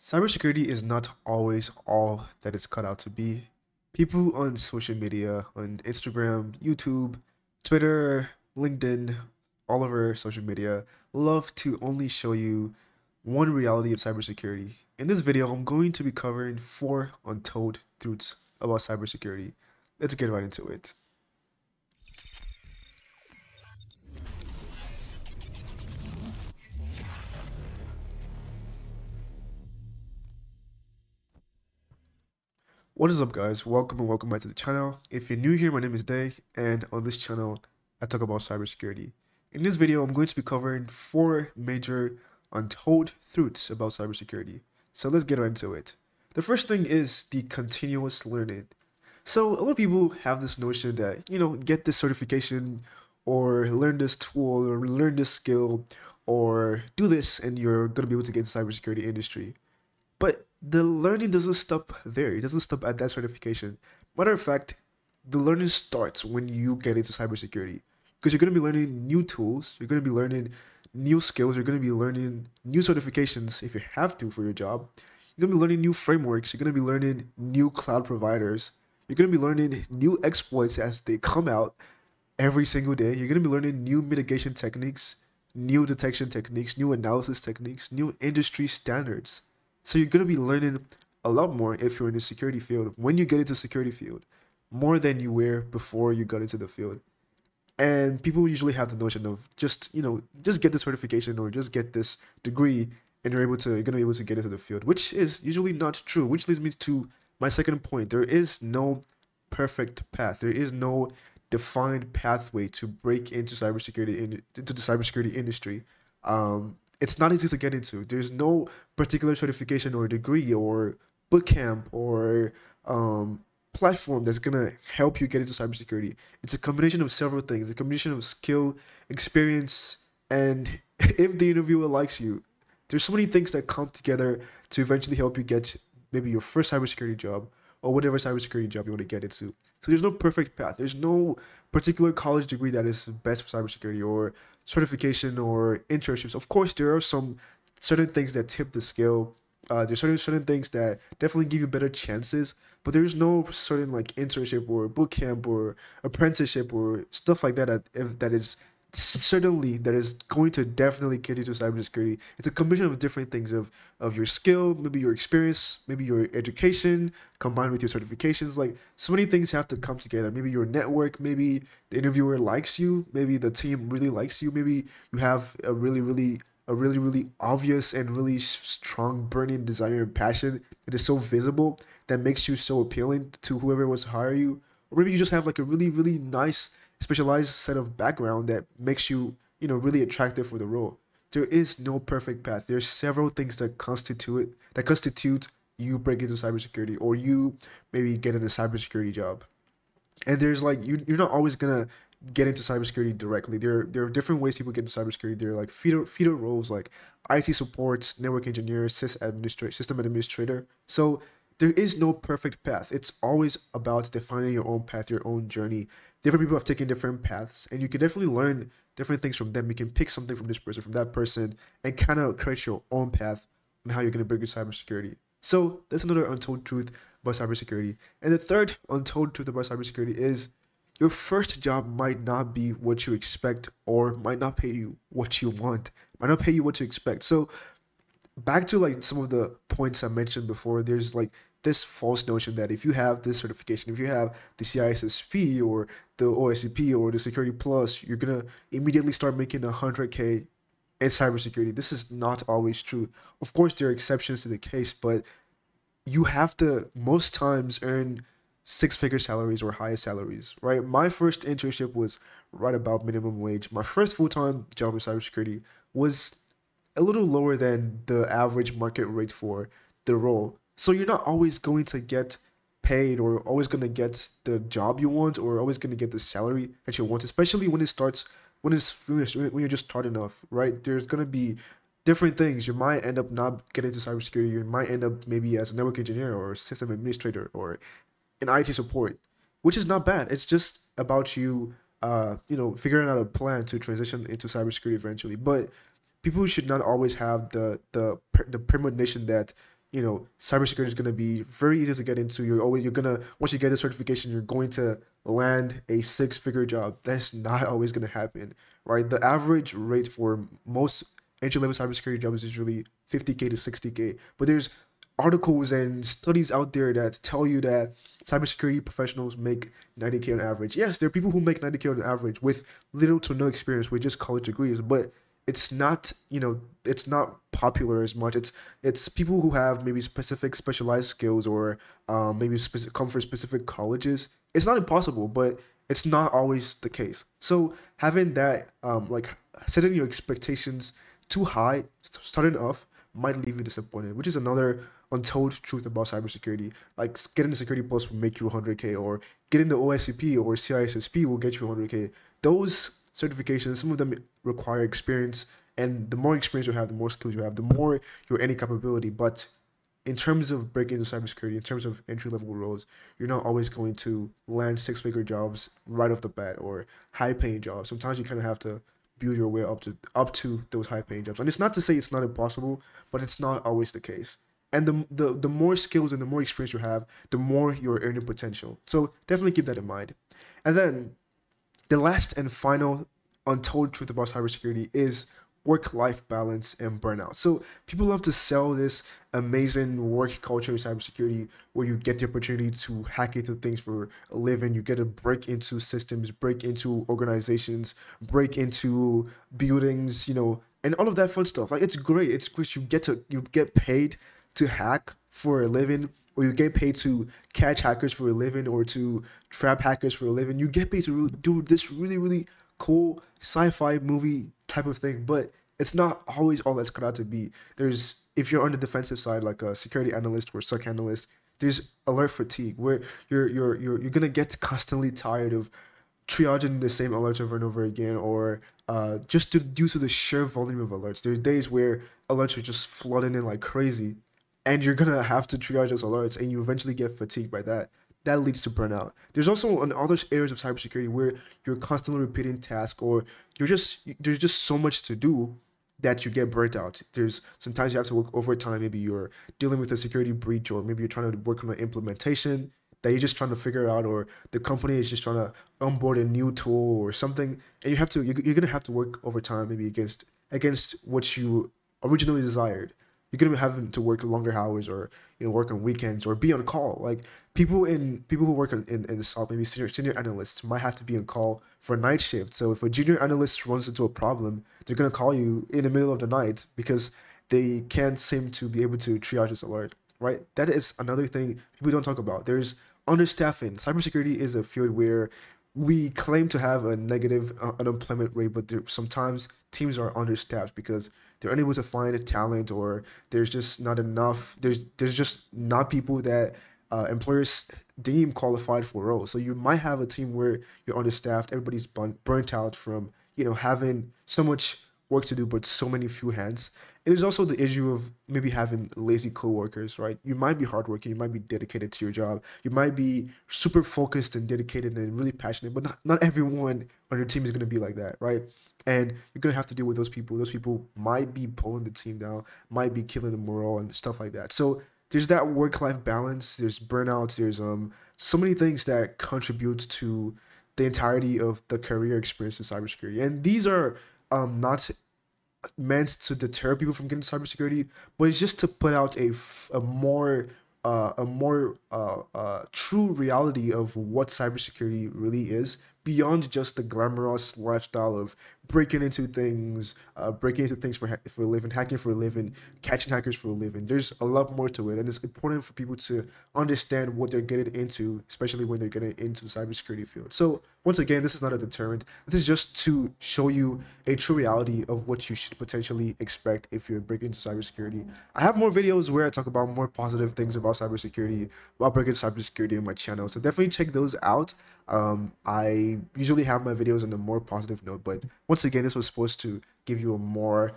Cybersecurity is not always all that it's cut out to be. People on social media, on Instagram, YouTube, Twitter, LinkedIn, all over social media, love to only show you one reality of cybersecurity. In this video, I'm going to be covering 4 untold truths about cybersecurity. Let's get right into it. What is up, guys? Welcome back to the channel. If you're new here, my name is Day, and on this channel, I talk about cybersecurity. In this video, I'm going to be covering 4 major untold truths about cybersecurity. So let's get right into it. The first thing is the continuous learning. So a lot of people have this notion that, you know, get this certification or learn this tool or learn this skill or do this and you're going to be able to get into the cybersecurity industry. But the learning doesn't stop there. It doesn't stop at that certification. Matter of fact, the learning starts when you get into cybersecurity, because you're going to be learning new tools. You're going to be learning new skills. You're going to be learning new certifications if you have to for your job. You're going to be learning new frameworks. You're going to be learning new cloud providers. You're going to be learning new exploits as they come out every single day. You're going to be learning new mitigation techniques, new detection techniques, new analysis techniques, new industry standards. So you're going to be learning a lot more if you're in the security field when you get into the security field, more than you were before you got into the field. And people usually have the notion of just, you know, just get this certification or just get this degree and you're going to be able to get into the field, which is usually not true, which leads me to my second point. There is no perfect path. There is no defined pathway to break into cybersecurity, into the cybersecurity industry. It's not easy to get into. There's no particular certification or degree or bootcamp or platform that's going to help you get into cybersecurity. It's a combination of several things. It's a combination of skill, experience, and if the interviewer likes you. There's so many things that come together to eventually help you get maybe your first cybersecurity job or whatever cybersecurity job you want to get into. So there's no perfect path. There's no particular college degree that is best for cybersecurity or certification or internships. Of course, there are some certain things that tip the scale. There's certain things that definitely give you better chances, but there's no certain like internship or bootcamp or apprenticeship or stuff like that that is going to definitely get you to cybersecurity. It's a combination of different things of your skill, maybe your experience, maybe your education combined with your certifications. Like so many things have to come together. Maybe your network, maybe the interviewer likes you, maybe the team really likes you, maybe you have a really obvious and really strong burning desire and passion that is so visible that makes you so appealing to whoever wants to hire you. Or maybe you just have like a really nice specialized set of background that makes you, you know, really attractive for the role. There is no perfect path. There's several things that constitute you break into cybersecurity or you maybe get in a cybersecurity job. And there's like, you're not always gonna get into cybersecurity directly. There are different ways people get into cybersecurity. There are like feeder roles like IT support, network engineer, system administrator. So there is no perfect path. It's always about defining your own path, your own journey. Different people have taken different paths, and you can definitely learn different things from them. You can pick something from this person, from that person, and kind of create your own path on how you're going to break your cybersecurity. So that's another untold truth about cybersecurity. And the third untold truth about cybersecurity is your first job might not be what you expect or might not pay you what you want, might not pay you what you expect. So back to like some of the points I mentioned before, there's like this false notion that if you have this certification, if you have the CISSP or the OSCP or the Security Plus, you're going to immediately start making 100K in cybersecurity. This is not always true. Of course, there are exceptions to the case, but you have to most times earn six-figure salaries or higher salaries, right? My first internship was right about minimum wage. My first full-time job in cybersecurity was a little lower than the average market rate for the role. So you're not always going to get paid or always going to get the job you want or always going to get the salary that you want, especially when it starts, when you're just starting off, right? There's going to be different things. You might end up not getting into cybersecurity. You might end up maybe as a network engineer or system administrator or in IT support, which is not bad. It's just about you, you know, figuring out a plan to transition into cybersecurity eventually. But people should not always have the premonition that cybersecurity is going to be very easy to get into. Once you get this certification, you're going to land a six-figure job. That's not always going to happen, right? The average rate for most entry-level cybersecurity jobs is really 50K to 60K. But there's articles and studies out there that tell you that cybersecurity professionals make 90K on average. Yes, there are people who make 90K on average with little to no experience, with just college degrees, but it's not, it's not popular as much. It's people who have maybe specialized skills, or maybe come from specific colleges. It's not impossible, but it's not always the case. So having that, like setting your expectations too high, starting off, might leave you disappointed, which is another untold truth about cybersecurity. Like, getting the security plus will make you 100K, or getting the OSCP or CISSP will get you 100K. Those certifications, some of them require experience, and the more experience you have, the more skills you have, the more your any capability. But in terms of breaking into cybersecurity, in terms of entry-level roles, you're not always going to land six-figure jobs right off the bat, or high-paying jobs. Sometimes you kind of have to build your way up to those high-paying jobs. And it's not to say it's not impossible, but it's not always the case. And the more skills and the more experience you have, the more your earning potential. So definitely keep that in mind. And then the last and final untold truth about cybersecurity is work-life balance and burnout. So people love to sell this amazing work culture in cybersecurity, where you get the opportunity to hack into things for a living. You get to break into systems, break into organizations, break into buildings, and all of that fun stuff. Like, it's great. It's great. You get paid to hack for a living, or you get paid to catch hackers for a living, or to trap hackers for a living. You get paid to do this really, really cool sci-fi movie type of thing, but it's not always all that's cut out to be. If you're on the defensive side, like a security analyst or SOC analyst, there's alert fatigue, where you're gonna get constantly tired of triaging the same alerts over and over again, or just due to the sheer volume of alerts. There are days where alerts are just flooding in like crazy, and you're gonna have to triage those alerts, and you eventually get fatigued by that. That leads to burnout. There's also in other areas of cybersecurity where you're constantly repeating tasks, or there's just so much to do that you get burnt out. Sometimes you have to work overtime. Maybe you're dealing with a security breach, or maybe you're trying to work on an implementation that you're just trying to figure out, or the company is just trying to onboard a new tool or something, and you're gonna have to work overtime, maybe against what you originally desired. You're gonna be having to work longer hours, or work on weekends, or be on call. Like, people who work in the SOC, maybe senior analysts, might have to be on call for night shift. So if a junior analyst runs into a problem, they're gonna call you in the middle of the night because they can't seem to be able to triage this alert. Right? That is another thing people don't talk about. There's understaffing. Cybersecurity is a field where we claim to have a negative unemployment rate, but sometimes teams are understaffed because they're unable to find a talent, or there's just not enough. There's just not people that employers deem qualified for roles. So you might have a team where you're understaffed. Everybody's burnt out from having so much work to do, but so many few hands. It is also the issue of maybe having lazy coworkers, right? You might be hardworking, you might be dedicated to your job, you might be super focused and dedicated and really passionate, but not everyone on your team is going to be like that, right? And you're going to have to deal with those people. Those people might be pulling the team down, might be killing the morale and stuff like that. So there's that work-life balance, there's burnouts, there's so many things that contribute to the entirety of the career experience in cybersecurity. And these are not meant to deter people from getting cybersecurity, but it's just to put out a more true reality of what cybersecurity really is, beyond just the glamorous lifestyle of breaking into things for a living, hacking for a living, catching hackers for a living. There's a lot more to it, and it's important for people to understand what they're getting into, especially when they're getting into the cybersecurity field. So once again, this is not a deterrent. This is just to show you a true reality of what you should potentially expect if you're breaking into cybersecurity. I have more videos where I talk about more positive things about cybersecurity, about breaking into cybersecurity, on my channel, so definitely check those out. I usually have my videos on a more positive note, but once again, this was supposed to give you a more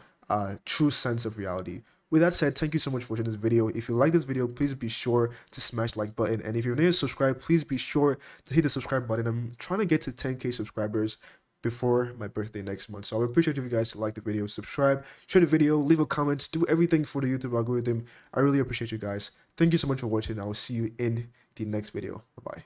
true sense of reality. With that said, thank you so much for watching this video. If you like this video, please be sure to smash the like button, and if you're new and subscribe, please be sure to hit the subscribe button. I'm trying to get to 10K subscribers before my birthday next month. So I would appreciate if you guys like the video, subscribe, share the video, leave a comment, do everything for the YouTube algorithm. I really appreciate you guys. Thank you so much for watching. I will see you in the next video. Bye-bye.